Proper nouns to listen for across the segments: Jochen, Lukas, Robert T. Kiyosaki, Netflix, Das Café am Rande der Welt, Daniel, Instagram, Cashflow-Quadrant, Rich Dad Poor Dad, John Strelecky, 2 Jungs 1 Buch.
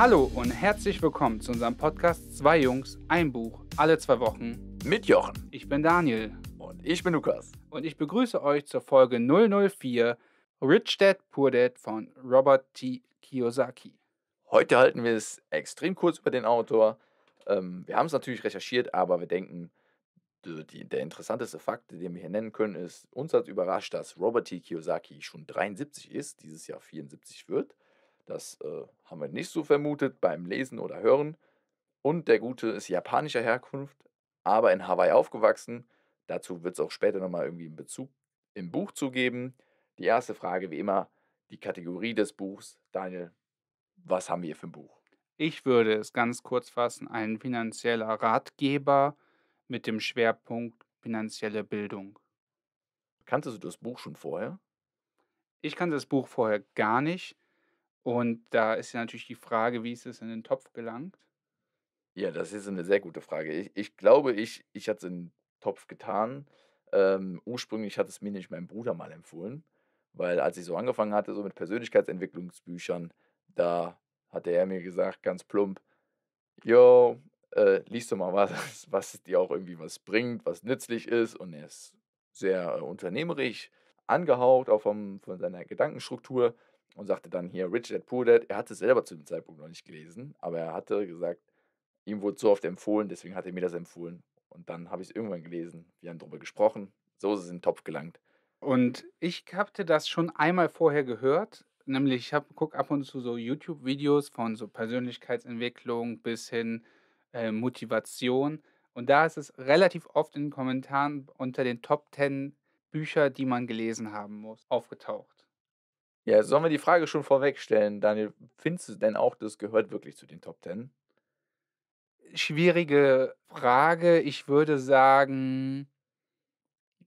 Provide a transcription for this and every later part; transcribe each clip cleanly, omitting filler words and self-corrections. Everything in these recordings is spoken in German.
Hallo und herzlich willkommen zu unserem Podcast 2 Jungs 1 Buch, alle 2 Wochen mit Jochen. Ich bin Daniel. Und ich bin Lukas. Und ich begrüße euch zur Folge 004 Rich Dad Poor Dad von Robert T. Kiyosaki. Heute halten wir es extrem kurz über den Autor. Wir haben es natürlich recherchiert, aber wir denken, der interessanteste Fakt, den wir hier nennen können, ist, uns hat überrascht, dass Robert T. Kiyosaki schon 73 ist, dieses Jahr 74 wird. Das haben wir nicht so vermutet beim Lesen oder Hören. Und der Gute ist japanischer Herkunft, aber in Hawaii aufgewachsen. Dazu wird es auch später nochmal irgendwie einen Bezug im Buch zu geben. Die erste Frage, wie immer, die Kategorie des Buchs. Daniel, was haben wir für ein Buch? Ich würde es ganz kurz fassen, ein finanzieller Ratgeber mit dem Schwerpunkt finanzielle Bildung. Kanntest du das Buch schon vorher? Ich kannte das Buch vorher gar nicht. Und da ist ja natürlich die Frage, wie ist es in den Topf gelangt? Ja, das ist eine sehr gute Frage. Ich glaube, ich hatte es in den Topf getan. Ursprünglich hat es mir nicht mein Bruder mal empfohlen, weil als ich so angefangen hatte, so mit Persönlichkeitsentwicklungsbüchern, da hatte er mir gesagt, ganz plump, yo, liest du mal was dir auch irgendwie was bringt, was nützlich ist. Und er ist sehr unternehmerisch angehaucht, auch von seiner Gedankenstruktur. Und sagte dann hier, Rich Dad Poor Dad, er hatte es selber zu dem Zeitpunkt noch nicht gelesen, aber er hatte gesagt, ihm wurde so oft empfohlen, deswegen hat er mir das empfohlen. Und dann habe ich es irgendwann gelesen, wir haben darüber gesprochen, so ist es in den Topf gelangt. Und ich hatte das schon einmal vorher gehört, nämlich ich gucke ab und zu so YouTube-Videos von so Persönlichkeitsentwicklung bis hin Motivation. Und da ist es relativ oft in den Kommentaren unter den Top 10 Bücher, die man gelesen haben muss, aufgetaucht. Ja, sollen wir die Frage schon vorwegstellen, Daniel? Findest du denn auch, das gehört wirklich zu den Top 10? Schwierige Frage. Ich würde sagen,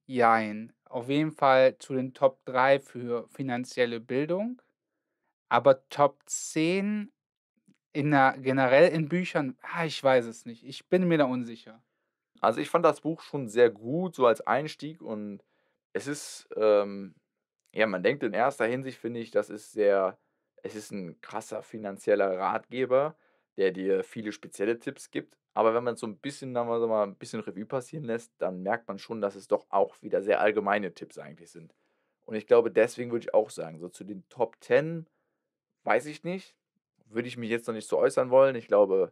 jein. Auf jeden Fall zu den Top 3 für finanzielle Bildung. Aber Top 10 generell in Büchern, ich weiß es nicht. Ich bin mir da unsicher. Also ich fand das Buch schon sehr gut, so als Einstieg. Und es ist... ja, man denkt in erster Hinsicht, finde ich, es ist ein krasser finanzieller Ratgeber, der dir viele spezielle Tipps gibt. Aber wenn man so ein bisschen, sagen wir mal, ein bisschen Revue passieren lässt, dann merkt man schon, dass es doch auch wieder sehr allgemeine Tipps eigentlich sind. Und ich glaube, deswegen würde ich auch sagen, so zu den Top 10, weiß ich nicht, würde ich mich jetzt noch nicht so äußern wollen. Ich glaube,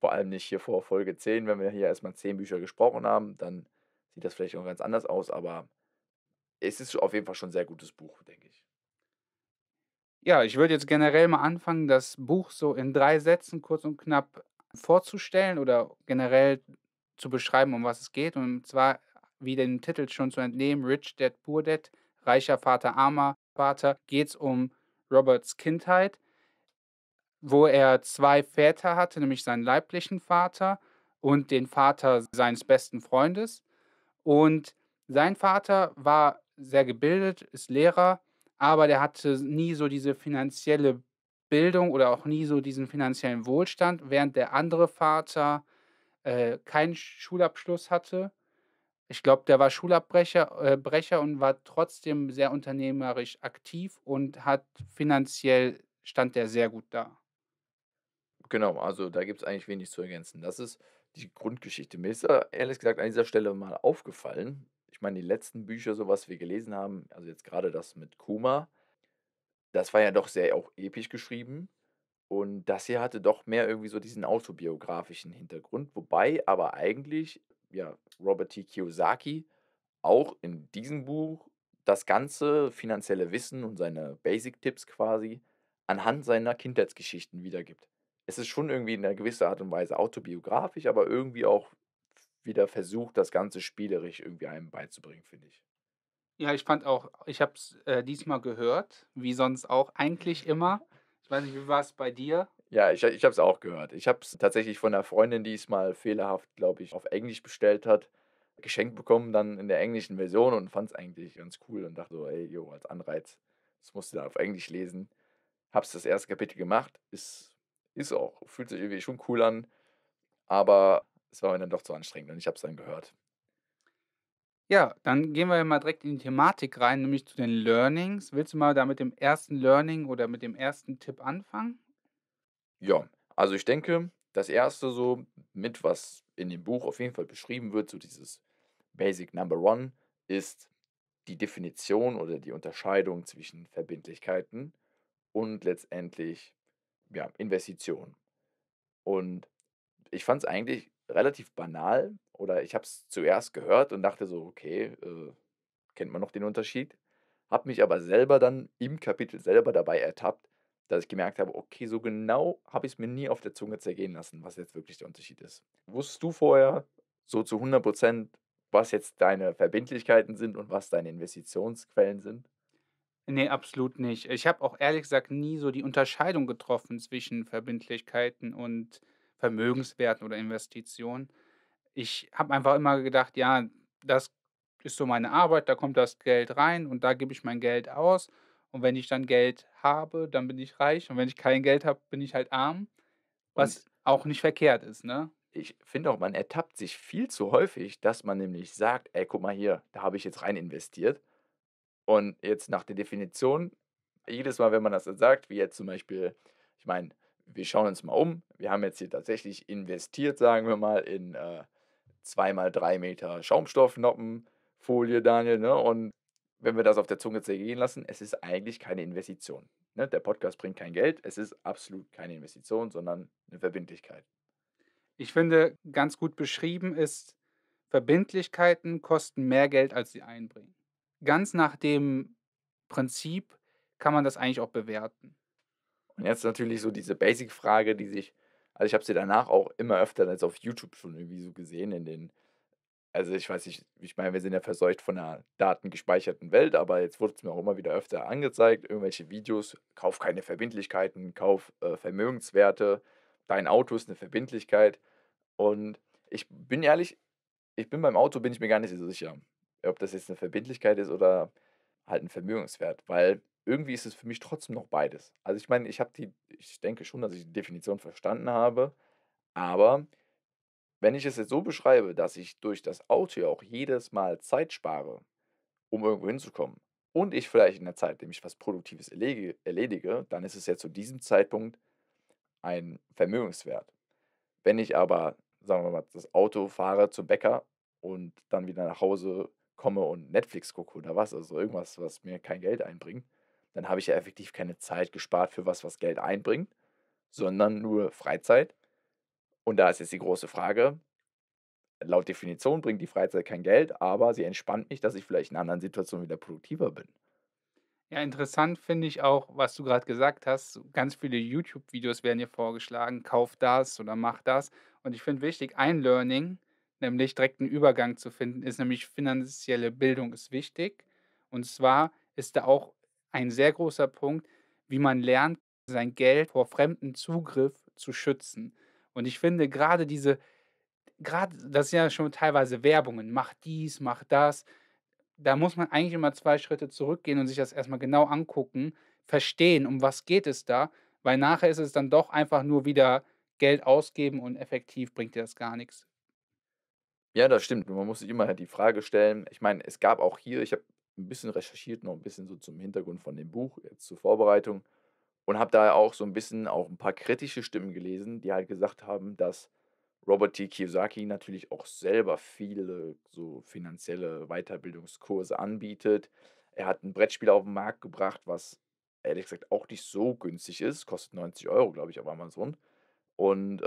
vor allem nicht hier vor Folge 10, wenn wir hier erstmal 10 Bücher gesprochen haben, dann sieht das vielleicht auch ganz anders aus, aber... Es ist auf jeden Fall schon ein sehr gutes Buch, denke ich. Ja, ich würde jetzt generell mal anfangen, das Buch so in 3 Sätzen kurz und knapp vorzustellen oder generell zu beschreiben, um was es geht. Und zwar, wie dem Titel schon zu entnehmen, Rich Dad Poor Dad, reicher Vater, armer Vater, geht es um Roberts Kindheit, wo er 2 Väter hatte, nämlich seinen leiblichen Vater und den Vater seines besten Freundes. Und sein Vater war sehr gebildet, ist Lehrer, aber der hatte nie so diese finanzielle Bildung oder auch nie so diesen finanziellen Wohlstand, während der andere Vater keinen Schulabschluss hatte. Ich glaube, der war Schulabbrecher und war trotzdem sehr unternehmerisch aktiv und finanziell stand der sehr gut da. Genau, also da gibt es eigentlich wenig zu ergänzen. Das ist die Grundgeschichte. Mir ist ehrlich gesagt an dieser Stelle mal aufgefallen, ich meine, die letzten Bücher, so was wir gelesen haben, also jetzt gerade das mit Kuma, das war ja doch sehr auch episch geschrieben. Und das hier hatte doch mehr irgendwie so diesen autobiografischen Hintergrund. Wobei aber eigentlich, ja, Robert T. Kiyosaki auch in diesem Buch das ganze finanzielle Wissen und seine Basic-Tipps quasi anhand seiner Kindheitsgeschichten wiedergibt. Es ist schon irgendwie in einer gewissen Art und Weise autobiografisch, aber irgendwie auch wieder versucht, das Ganze spielerisch irgendwie einem beizubringen, finde ich. Ja, ich fand auch, ich habe es diesmal gehört, wie sonst auch, eigentlich immer. Ich weiß nicht, wie war es bei dir? Ja, ich habe es auch gehört. Ich habe es tatsächlich von einer Freundin, die es mal fehlerhaft, glaube ich, auf Englisch bestellt hat, geschenkt bekommen, dann in der englischen Version und fand es eigentlich ganz cool und dachte so, ey, jo, als Anreiz, das musst du dann auf Englisch lesen. Hab's das erste Kapitel gemacht, ist auch, fühlt sich irgendwie schon cool an, aber es war mir dann doch zu anstrengend und ich habe es dann gehört. Ja, dann gehen wir mal direkt in die Thematik rein, nämlich zu den Learnings. Willst du mal da mit dem ersten Learning oder mit dem ersten Tipp anfangen? Ja, Also ich denke, das erste so mit, was in dem Buch auf jeden Fall beschrieben wird, so dieses Basic Number One, ist die Definition oder die Unterscheidung zwischen Verbindlichkeiten und letztendlich ja, Investitionen. Und ich fand es eigentlich relativ banal oder ich habe es zuerst gehört und dachte so, okay, kennt man noch den Unterschied? Habe mich aber selber dann im Kapitel selber dabei ertappt, dass ich gemerkt habe, okay, so genau habe ich es mir nie auf der Zunge zergehen lassen, was jetzt wirklich der Unterschied ist. Wusstest du vorher so zu 100%, was jetzt deine Verbindlichkeiten sind und was deine Investitionsquellen sind? Nee, absolut nicht. Ich habe auch ehrlich gesagt nie so die Unterscheidung getroffen zwischen Verbindlichkeiten und Vermögenswerten oder Investitionen. Ich habe einfach immer gedacht, ja, das ist so meine Arbeit, da kommt das Geld rein und da gebe ich mein Geld aus. Und wenn ich dann Geld habe, dann bin ich reich. Und wenn ich kein Geld habe, bin ich halt arm. Was auch nicht verkehrt ist, ne? Ich finde auch, man ertappt sich viel zu häufig, dass man nämlich sagt, ey, guck mal hier, da habe ich jetzt rein investiert. Und jetzt nach der Definition, jedes Mal, wenn man das sagt, wie jetzt zum Beispiel, ich meine, wir schauen uns mal um. Wir haben jetzt hier tatsächlich investiert, sagen wir mal, in 2x3 Meter Schaumstoffnoppenfolie, Daniel, ne? Und wenn wir das auf der Zunge zergehen lassen, es ist eigentlich keine Investition. Ne? Der Podcast bringt kein Geld, es ist absolut keine Investition, sondern eine Verbindlichkeit. Ich finde, ganz gut beschrieben ist, Verbindlichkeiten kosten mehr Geld, als sie einbringen. Ganz nach dem Prinzip kann man das eigentlich auch bewerten. Und jetzt natürlich so diese Basic-Frage, die sich, also ich habe sie danach auch immer öfter als auf YouTube schon irgendwie so gesehen in den, also ich weiß nicht, ich meine, wir sind ja verseucht von einer datengespeicherten Welt, aber jetzt wurde es mir auch immer wieder öfter angezeigt, irgendwelche Videos, kauf keine Verbindlichkeiten, kauf Vermögenswerte, dein Auto ist eine Verbindlichkeit. Und ich bin ehrlich, beim Auto bin ich mir gar nicht so sicher, ob das jetzt eine Verbindlichkeit ist oder halt ein Vermögenswert, weil irgendwie ist es für mich trotzdem noch beides. Also ich meine, ich denke schon, dass ich die Definition verstanden habe, aber wenn ich es jetzt so beschreibe, dass ich durch das Auto ja auch jedes Mal Zeit spare, um irgendwo hinzukommen, und ich vielleicht in der Zeit, in der ich was Produktives erledige, dann ist es ja zu diesem Zeitpunkt ein Vermögenswert. Wenn ich aber, sagen wir mal, das Auto fahre zum Bäcker und dann wieder nach Hause komme und Netflix gucke oder was, also irgendwas, was mir kein Geld einbringt, dann habe ich ja effektiv keine Zeit gespart für was Geld einbringt, sondern nur Freizeit. Und da ist jetzt die große Frage, laut Definition bringt die Freizeit kein Geld, aber sie entspannt mich, dass ich vielleicht in anderen Situationen wieder produktiver bin. Ja, interessant finde ich auch, was du gerade gesagt hast. Ganz viele YouTube-Videos werden hier vorgeschlagen, kauf das oder mach das. Und ich finde wichtig, ein Learning, nämlich direkt einen Übergang zu finden, ist nämlich finanzielle Bildung ist wichtig. Und zwar ist da auch ein sehr großer Punkt, wie man lernt, sein Geld vor fremdem Zugriff zu schützen. Und ich finde gerade das sind ja schon teilweise Werbungen, mach dies, mach das, da muss man eigentlich immer 2 Schritte zurückgehen und sich das erstmal genau angucken, verstehen, um was geht es da, weil nachher ist es dann doch einfach nur wieder Geld ausgeben und effektiv bringt dir das gar nichts. Ja, das stimmt. Man muss sich immer die Frage stellen, ich meine, es gab auch hier, ich habe ein bisschen recherchiert, noch ein bisschen so zum Hintergrund von dem Buch, jetzt zur Vorbereitung, und habe da auch so ein bisschen auch ein paar kritische Stimmen gelesen, die halt gesagt haben, dass Robert T. Kiyosaki natürlich auch selber viele so finanzielle Weiterbildungskurse anbietet. Er hat ein Brettspiel auf den Markt gebracht, was ehrlich gesagt auch nicht so günstig ist. Kostet 90 €, glaube ich, auf Amazon. Und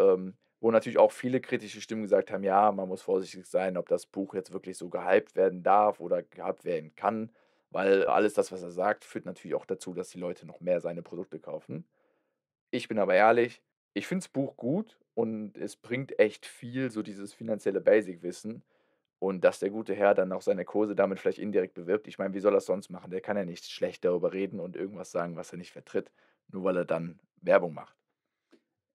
wo natürlich auch viele kritische Stimmen gesagt haben, ja, man muss vorsichtig sein, ob das Buch jetzt wirklich so gehypt werden darf oder gehypt werden kann. Weil alles das, was er sagt, führt natürlich auch dazu, dass die Leute noch mehr seine Produkte kaufen. Ich bin aber ehrlich, ich finde das Buch gut und es bringt echt viel, so dieses finanzielle Basic-Wissen. Und dass der gute Herr dann auch seine Kurse damit vielleicht indirekt bewirbt, ich meine, wie soll er es sonst machen? Der kann ja nicht schlecht darüber reden und irgendwas sagen, was er nicht vertritt, nur weil er dann Werbung macht.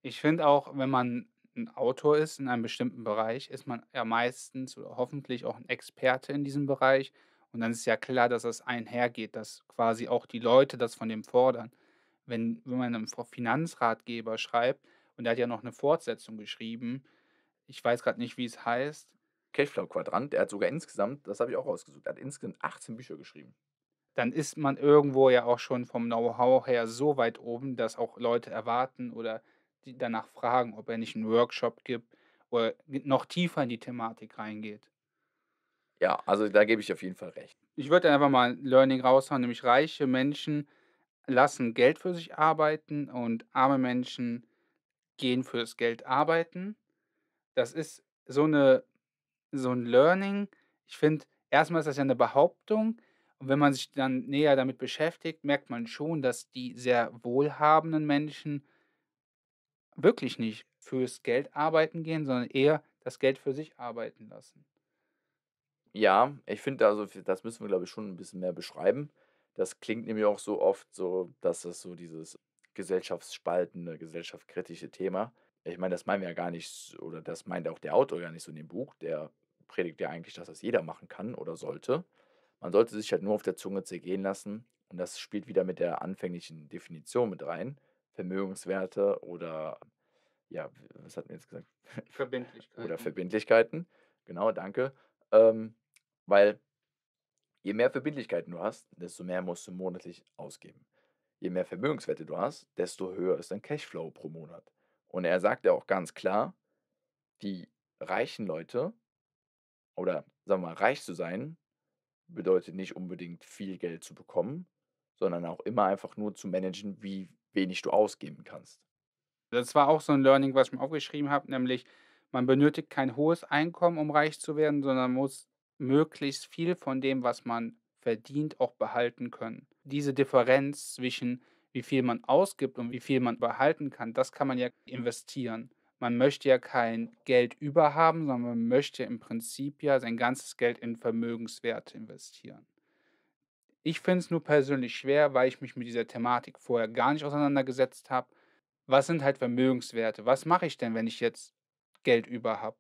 Ich finde auch, wenn man ein Autor ist in einem bestimmten Bereich, ist man ja meistens oder hoffentlich auch ein Experte in diesem Bereich. Und dann ist ja klar, dass das einhergeht, dass quasi auch die Leute das von dem fordern. Wenn man einem Finanzratgeber schreibt, und der hat ja noch eine Fortsetzung geschrieben, ich weiß gerade nicht, wie es heißt. Cashflow-Quadrant, der hat sogar insgesamt, das habe ich auch rausgesucht, er hat insgesamt 18 Bücher geschrieben. Dann ist man irgendwo ja auch schon vom Know-how her so weit oben, dass auch Leute erwarten oder die danach fragen, ob er nicht einen Workshop gibt oder noch tiefer in die Thematik reingeht. Ja, also da gebe ich auf jeden Fall recht. Ich würde einfach mal ein Learning raushauen, nämlich reiche Menschen lassen Geld für sich arbeiten und arme Menschen gehen fürs Geld arbeiten. Das ist so ein Learning. Ich finde, erstmal ist das ja eine Behauptung. Und wenn man sich dann näher damit beschäftigt, merkt man schon, dass die sehr wohlhabenden Menschen wirklich nicht fürs Geld arbeiten gehen, sondern eher das Geld für sich arbeiten lassen. Ja, ich finde, also das müssen wir, glaube ich, schon ein bisschen mehr beschreiben. Das klingt nämlich auch so oft so, dass das so dieses gesellschaftsspaltende, gesellschaftskritische Thema. Ich meine, das meinen wir ja gar nicht, oder das meint auch der Autor gar nicht so in dem Buch. Der predigt ja eigentlich, dass das jeder machen kann oder sollte. Man sollte sich halt nur auf der Zunge zergehen lassen. Und das spielt wieder mit der anfänglichen Definition mit rein. Vermögenswerte oder, ja, was hatten wir jetzt gesagt? Verbindlichkeiten. Oder Verbindlichkeiten. Genau, danke. Weil je mehr Verbindlichkeiten du hast, desto mehr musst du monatlich ausgeben. Je mehr Vermögenswerte du hast, desto höher ist dein Cashflow pro Monat. Und er sagt ja auch ganz klar, die reichen Leute, oder sagen wir mal, reich zu sein, bedeutet nicht unbedingt viel Geld zu bekommen, sondern auch immer einfach nur zu managen, wie wenig du ausgeben kannst. Das war auch so ein Learning, was ich mir aufgeschrieben habe, nämlich man benötigt kein hohes Einkommen, um reich zu werden, sondern muss möglichst viel von dem, was man verdient, auch behalten können. Diese Differenz zwischen wie viel man ausgibt und wie viel man behalten kann, das kann man ja investieren. Man möchte ja kein Geld überhaben, sondern man möchte im Prinzip ja sein ganzes Geld in Vermögenswerte investieren. Ich finde es nur persönlich schwer, weil ich mich mit dieser Thematik vorher gar nicht auseinandergesetzt habe. Was sind halt Vermögenswerte? Was mache ich denn, wenn ich jetzt Geld über habe?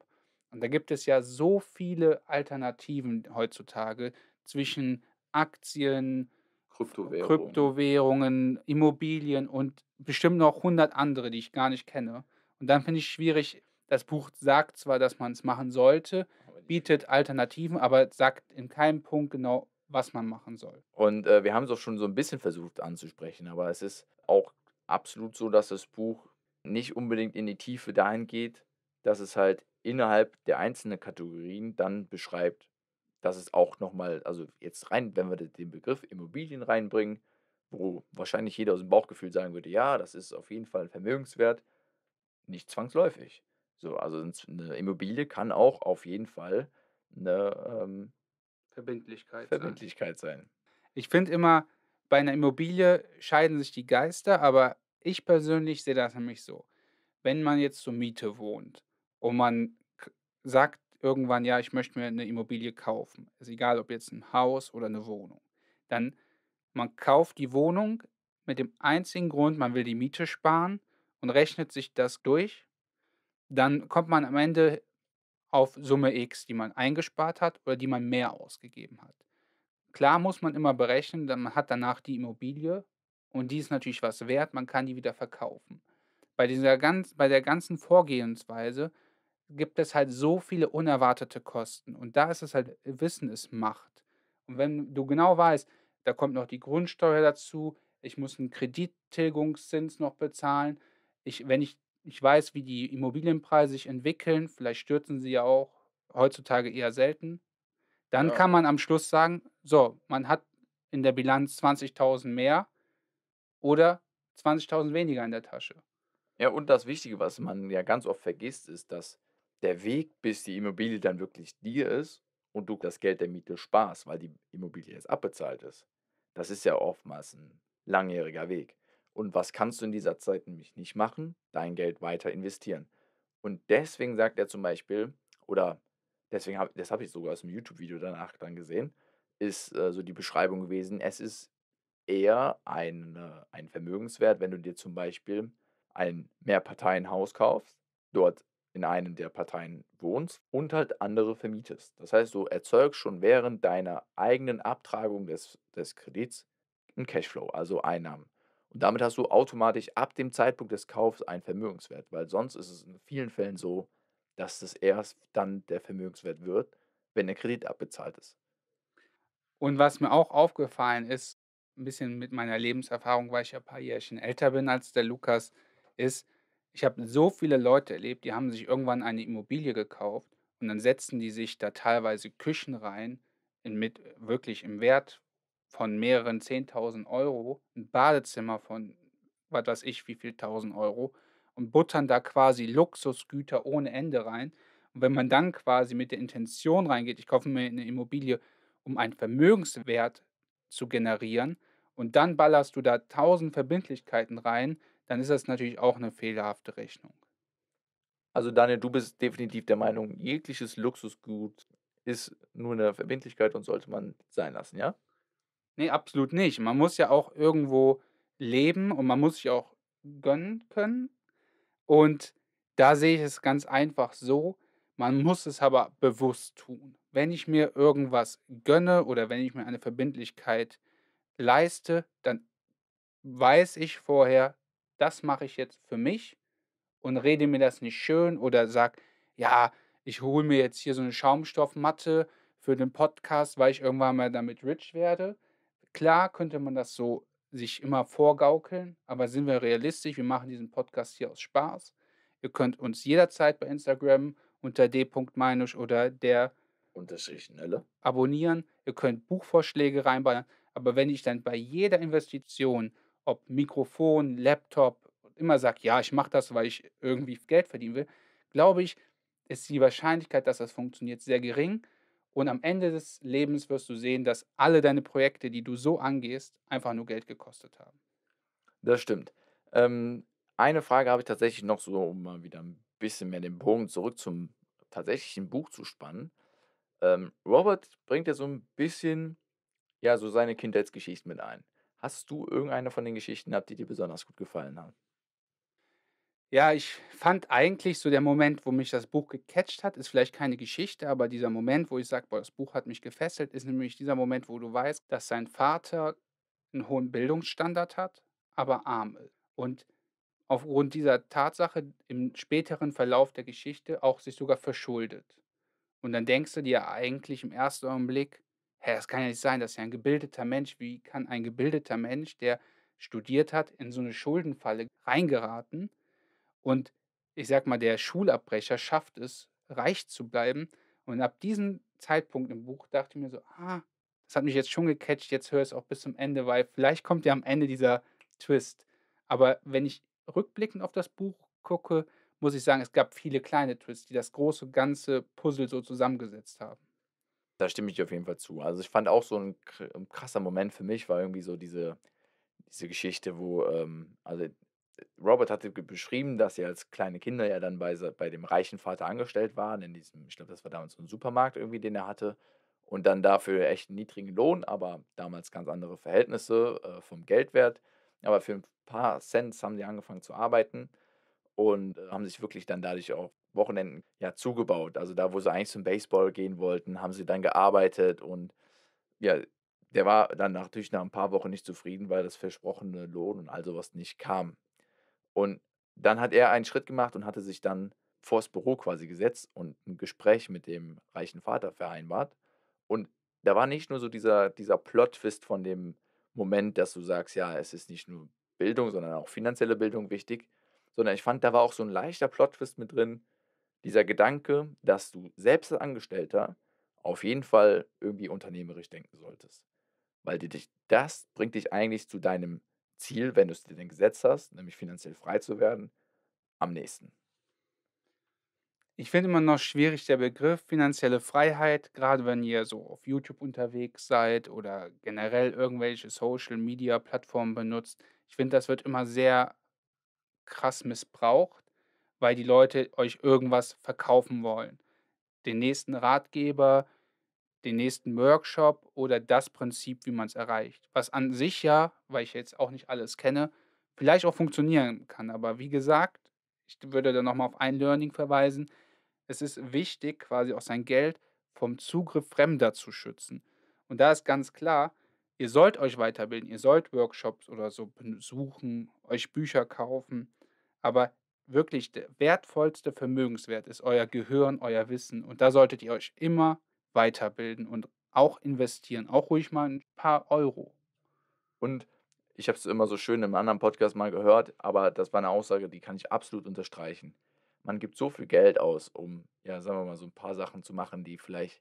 Und da gibt es ja so viele Alternativen heutzutage zwischen Aktien, Kryptowährungen, Immobilien und bestimmt noch 100 andere, die ich gar nicht kenne. Und dann finde ich es schwierig, das Buch sagt zwar, dass man es machen sollte, bietet Alternativen, aber sagt in keinem Punkt genau, was man machen soll. Und wir haben es auch schon so ein bisschen versucht anzusprechen, aber es ist auch absolut so, dass das Buch nicht unbedingt in die Tiefe dahin geht, dass es halt innerhalb der einzelnen Kategorien dann beschreibt, dass es auch nochmal, also jetzt rein, wenn wir den Begriff Immobilien reinbringen, wo wahrscheinlich jeder aus dem Bauchgefühl sagen würde, ja, das ist auf jeden Fall ein Vermögenswert, nicht zwangsläufig. So, also eine Immobilie kann auch auf jeden Fall eine Verbindlichkeit sein. Ich finde immer, bei einer Immobilie scheiden sich die Geister, aber ich persönlich sehe das nämlich so. Wenn man jetzt zur Miete wohnt und man sagt irgendwann, ja, ich möchte mir eine Immobilie kaufen, ist egal, ob jetzt ein Haus oder eine Wohnung, dann man kauft die Wohnung mit dem einzigen Grund, man will die Miete sparen und rechnet sich das durch, dann kommt man am Ende auf Summe X, die man eingespart hat oder die man mehr ausgegeben hat. Klar muss man immer berechnen, denn man hat danach die Immobilie und die ist natürlich was wert, man kann die wieder verkaufen. Bei der ganzen Vorgehensweise gibt es halt so viele unerwartete Kosten und da ist es halt, Wissen ist Macht. Und wenn du genau weißt, da kommt noch die Grundsteuer dazu, ich muss einen Kredittilgungszins noch bezahlen, ich weiß, wie die Immobilienpreise sich entwickeln, vielleicht stürzen sie ja auch, heutzutage eher selten, dann kann man am Schluss sagen, so, man hat in der Bilanz 20.000 mehr oder 20.000 weniger in der Tasche. Ja, und das Wichtige, was man ja ganz oft vergisst, ist, dass der Weg, bis die Immobilie dann wirklich dir ist und du das Geld der Miete sparst, weil die Immobilie jetzt abbezahlt ist, das ist ja oftmals ein langjähriger Weg. Und was kannst du in dieser Zeit nämlich nicht machen? Dein Geld weiter investieren. Und deswegen sagt er zum Beispiel, oder deswegen das habe ich sogar aus dem YouTube-Video danach dann gesehen, ist so die Beschreibung gewesen, es ist eher ein Vermögenswert, wenn du dir zum Beispiel ein Mehrparteienhaus kaufst, dort in einem der Parteien wohnst und halt andere vermietest. Das heißt, du erzeugst schon während deiner eigenen Abtragung des Kredits einen Cashflow, also Einnahmen. Und damit hast du automatisch ab dem Zeitpunkt des Kaufs einen Vermögenswert, weil sonst ist es in vielen Fällen so, dass das erst dann der Vermögenswert wird, wenn der Kredit abbezahlt ist. Und was mir auch aufgefallen ist, ein bisschen mit meiner Lebenserfahrung, weil ich ja ein paar Jährchen älter bin als der Lukas, ist, Ich habe so viele Leute erlebt, die haben sich irgendwann eine Immobilie gekauft und dann setzen die sich da teilweise Küchen rein, mit wirklich im Wert von mehreren 10.000 €, ein Badezimmer von was weiß ich wie viel 1.000 € und buttern da quasi Luxusgüter ohne Ende rein. Und wenn man dann quasi mit der Intention reingeht, ich kaufe mir eine Immobilie, um einen Vermögenswert zu generieren, und dann ballerst du da 1.000 Verbindlichkeiten rein, dann ist das natürlich auch eine fehlerhafte Rechnung. Also Daniel, du bist definitiv der Meinung, jegliches Luxusgut ist nur eine Verbindlichkeit und sollte man sein lassen, ja? Nee, absolut nicht. Man muss ja auch irgendwo leben und man muss sich auch gönnen können. Und da sehe ich es ganz einfach so, man muss es aber bewusst tun. Wenn ich mir irgendwas gönne oder wenn ich mir eine Verbindlichkeit leiste, dann weiß ich vorher, das mache ich jetzt für mich und rede mir das nicht schön oder sag, ja, ich hole mir jetzt hier so eine Schaumstoffmatte für den Podcast, weil ich irgendwann mal damit rich werde. Klar könnte man das so sich immer vorgaukeln, aber sind wir realistisch, wir machen diesen Podcast hier aus Spaß. Ihr könnt uns jederzeit bei Instagram unter d.meinusch oder der _Nelle abonnieren. Ihr könnt Buchvorschläge reinballern, aber wenn ich dann bei jeder Investition, ob Mikrofon, Laptop, immer sage, ja, ich mache das, weil ich irgendwie Geld verdienen will, glaube ich, ist die Wahrscheinlichkeit, dass das funktioniert, sehr gering. Und am Ende des Lebens wirst du sehen, dass alle deine Projekte, die du so angehst, einfach nur Geld gekostet haben. Das stimmt. Eine Frage habe ich tatsächlich noch so, um mal wieder ein bisschen mehr den Bogen zurück zum tatsächlichen Buch zu spannen. Robert bringt ja so ein bisschen ja, so seine Kindheitsgeschichten mit ein. Hast du irgendeine von den Geschichten gehabt, die dir besonders gut gefallen haben? Ja, ich fand eigentlich so der Moment, wo mich das Buch gecatcht hat, ist vielleicht keine Geschichte, aber dieser Moment, wo ich sage, boah, das Buch hat mich gefesselt, ist nämlich dieser Moment, wo du weißt, dass sein Vater einen hohen Bildungsstandard hat, aber arm ist. Und aufgrund dieser Tatsache im späteren Verlauf der Geschichte auch sich sogar verschuldet. Und dann denkst du dir eigentlich im ersten Augenblick, hä, das kann ja nicht sein, das ist ja ein gebildeter Mensch, wie kann ein gebildeter Mensch, der studiert hat, in so eine Schuldenfalle reingeraten? Und ich sag mal, der Schulabbrecher schafft es, reich zu bleiben. Und ab diesem Zeitpunkt im Buch dachte ich mir so, das hat mich jetzt schon gecatcht, jetzt höre ich es auch bis zum Ende, weil vielleicht kommt ja am Ende dieser Twist. Aber wenn ich rückblickend auf das Buch gucke, muss ich sagen, es gab viele kleine Twists, die das große ganze Puzzle so zusammengesetzt haben. Da stimme ich dir auf jeden Fall zu. Also ich fand auch so ein krasser Moment für mich war irgendwie so diese Geschichte, wo, also Robert hatte beschrieben, dass sie als kleine Kinder ja dann bei dem reichen Vater angestellt waren, in diesem, ich glaube, das war damals so ein Supermarkt irgendwie, den er hatte, und dann dafür echt einen niedrigen Lohn, aber damals ganz andere Verhältnisse vom Geldwert, aber für ein paar Cent haben sie angefangen zu arbeiten und haben sich wirklich dann dadurch auch Wochenenden ja zugebaut, also da, wo sie eigentlich zum Baseball gehen wollten, haben sie dann gearbeitet und ja, der war dann natürlich nach ein paar Wochen nicht zufrieden, weil das versprochene Lohn und all sowas nicht kam. Und dann hat er einen Schritt gemacht und hatte sich dann vors Büro quasi gesetzt und ein Gespräch mit dem reichen Vater vereinbart. Und da war nicht nur so dieser Plot-Twist von dem Moment, dass du sagst, ja, es ist nicht nur Bildung, sondern auch finanzielle Bildung wichtig, sondern ich fand, da war auch so ein leichter Plot-Twist mit drin, dieser Gedanke, dass du selbst als Angestellter auf jeden Fall irgendwie unternehmerisch denken solltest. Weil das bringt dich eigentlich zu deinem Ziel, wenn du es dir denn gesetzt hast, nämlich finanziell frei zu werden, am nächsten. Ich finde immer noch schwierig der Begriff finanzielle Freiheit, gerade wenn ihr so auf YouTube unterwegs seid oder generell irgendwelche Social-Media-Plattformen benutzt. Ich finde, das wird immer sehr krass missbraucht, weil die Leute euch irgendwas verkaufen wollen. Den nächsten Ratgeber, den nächsten Workshop oder das Prinzip, wie man es erreicht. Was an sich ja, weil ich jetzt auch nicht alles kenne, vielleicht auch funktionieren kann. Aber wie gesagt, ich würde da nochmal auf ein Learning verweisen. Es ist wichtig, quasi auch sein Geld vom Zugriff Fremder zu schützen. Und da ist ganz klar, ihr sollt euch weiterbilden, ihr sollt Workshops oder so besuchen, euch Bücher kaufen. Aber wirklich der wertvollste Vermögenswert ist euer Gehirn, euer Wissen. Und da solltet ihr euch immer weiterbilden und auch investieren, auch ruhig mal ein paar Euro. Und ich habe es immer so schön im anderen Podcast mal gehört, aber das war eine Aussage, die kann ich absolut unterstreichen. Man gibt so viel Geld aus, um, ja, sagen wir mal, so ein paar Sachen zu machen, die vielleicht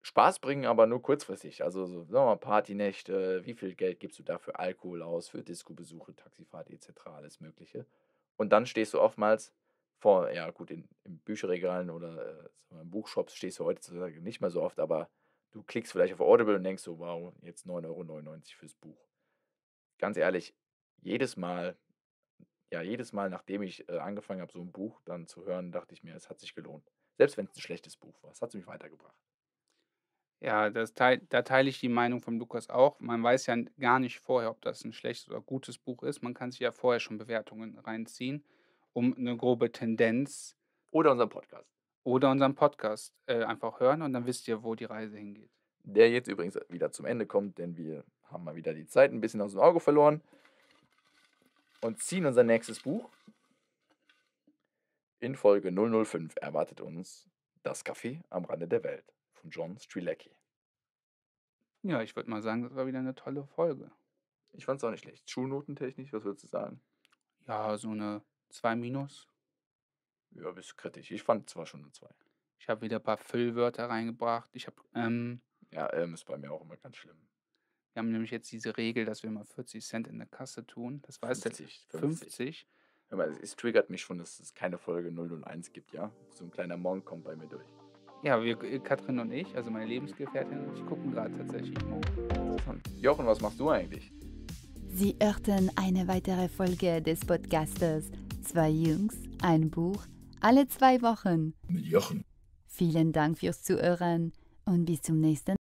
Spaß bringen, aber nur kurzfristig. Also, so, sagen wir mal, Partynächte, wie viel Geld gibst du da für Alkohol aus, für Disco-Besuche, Taxifahrt etc., alles Mögliche. Und dann stehst du oftmals vor, ja gut, in Bücherregalen oder in Buchshops stehst du heutzutage nicht mehr so oft, aber du klickst vielleicht auf Audible und denkst so, wow, jetzt 9,99 Euro fürs Buch. Ganz ehrlich, jedes Mal, nachdem ich angefangen habe, so ein Buch dann zu hören, dachte ich mir, es hat sich gelohnt. Selbst wenn es ein schlechtes Buch war, es hat mich weitergebracht. Ja, da teile ich die Meinung von Lukas auch. Man weiß ja gar nicht vorher, ob das ein schlechtes oder gutes Buch ist. Man kann sich ja vorher schon Bewertungen reinziehen, um eine grobe Tendenz. Oder unseren Podcast einfach hören und dann wisst ihr, wo die Reise hingeht. Der jetzt übrigens wieder zum Ende kommt, denn wir haben mal wieder die Zeit ein bisschen aus dem Auge verloren und ziehen unser nächstes Buch. In Folge 005 erwartet uns Das Café am Rande der Welt von John Strelecky. Ja, ich würde mal sagen, das war wieder eine tolle Folge. Ich fand es auch nicht schlecht. Schulnotentechnisch, was würdest du sagen? Ja, so eine 2-. Ja, bist kritisch. Ich fand zwar schon eine 2. Ich habe wieder ein paar Füllwörter reingebracht. Ist bei mir auch immer ganz schlimm. Wir haben nämlich jetzt diese Regel, dass wir immer 40 Cent in der Kasse tun. Das weiß jetzt 50. Hör mal, es triggert mich schon, dass es keine Folge 001 gibt, ja? So ein kleiner Monk kommt bei mir durch. Ja, Katrin und ich, also meine Lebensgefährtin und ich, gucken gerade tatsächlich Monk. Jochen, was machst du eigentlich? Sie hörten eine weitere Folge des Podcasters 2 Jungs, 1 Buch, alle 2 Wochen. Mit Jochen. Vielen Dank fürs Zuhören und bis zum nächsten Mal.